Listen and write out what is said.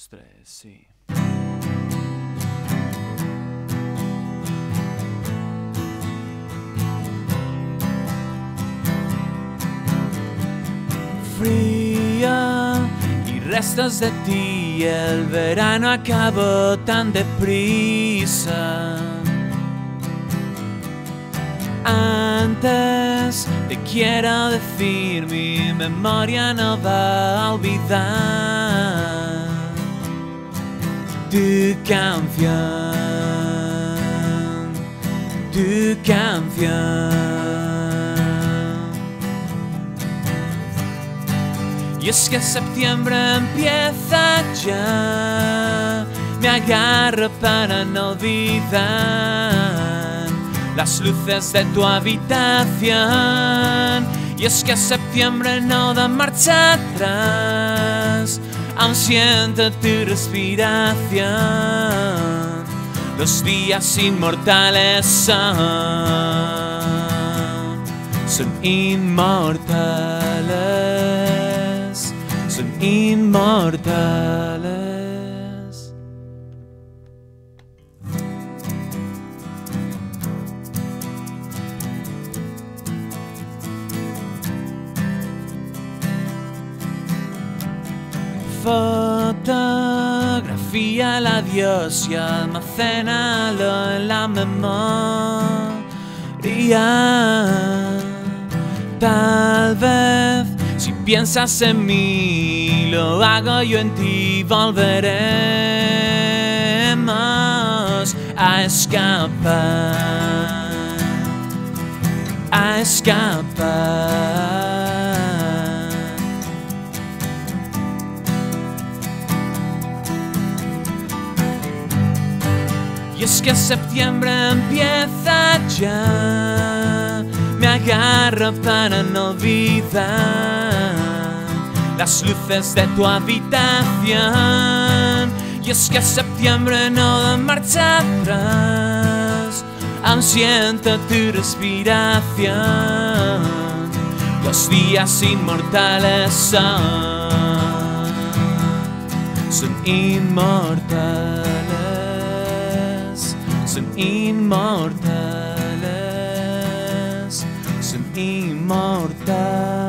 2, 3, sí. Fría y restos de ti, el verano acabó tan deprisa. Antes te quiero decir, mi memoria no va a olvidar tu canción. Y es que septiembre empieza ya, me agarro para no olvidar las luces de tu habitación. Y es que septiembre no da marcha atrás, aún siento tu respiración. Los días inmortales son inmortales, son inmortales. Fotografía al adiós y almacénalo en la memoria. Tal vez si piensas en mí, lo hago yo en ti, volveremos a escapar, a escapar. Y es que septiembre empieza ya, me agarro para no olvidar las luces de tu habitación. Y es que septiembre no da marcha atrás, aún siento tu respiración. Los días inmortales son inmortales, son inmortales, son inmortales.